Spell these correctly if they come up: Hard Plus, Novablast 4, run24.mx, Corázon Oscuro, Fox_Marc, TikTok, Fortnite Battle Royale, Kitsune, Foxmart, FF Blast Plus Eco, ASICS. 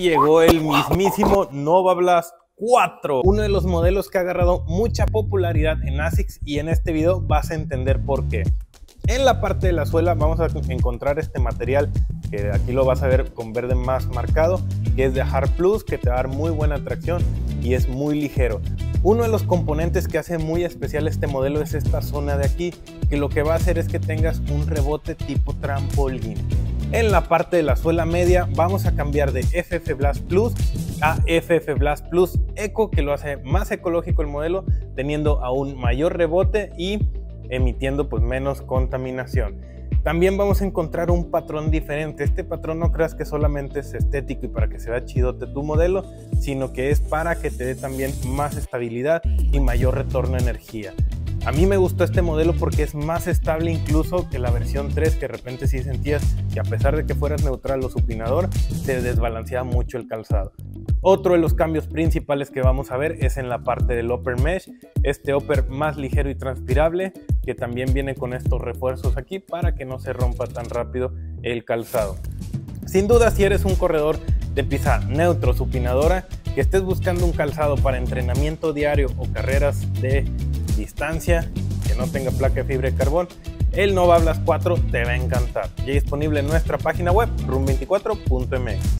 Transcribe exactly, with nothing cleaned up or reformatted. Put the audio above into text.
llegó el mismísimo Novablast cuatro, uno de los modelos que ha agarrado mucha popularidad en ASICS, y en este video vas a entender por qué. En la parte de la suela vamos a encontrar este material que aquí lo vas a ver con verde más marcado, que es de Hard Plus, que te va a dar muy buena tracción y es muy ligero. Uno de los componentes que hace muy especial este modelo es esta zona de aquí, que lo que va a hacer es que tengas un rebote tipo trampolín. En la parte de la suela media vamos a cambiar de F F Blast Plus a F F Blast Plus Eco, que lo hace más ecológico el modelo, teniendo aún mayor rebote y emitiendo pues menos contaminación. También vamos a encontrar un patrón diferente. Este patrón no creas que solamente es estético y para que se vea chidote tu modelo, sino que es para que te dé también más estabilidad y mayor retorno de energía. A mí me gustó este modelo porque es más estable incluso que la versión tres, que de repente sí sentías que a pesar de que fueras neutral o supinador, se desbalanceaba mucho el calzado. Otro de los cambios principales que vamos a ver es en la parte del upper mesh, este upper más ligero y transpirable, que también viene con estos refuerzos aquí para que no se rompa tan rápido el calzado. Sin duda, si eres un corredor de pista neutro supinadora, que estés buscando un calzado para entrenamiento diario o carreras de distancia que no tenga placa de fibra de carbón, el Novablast cuatro te va a encantar. Ya disponible en nuestra página web run veinticuatro punto m x.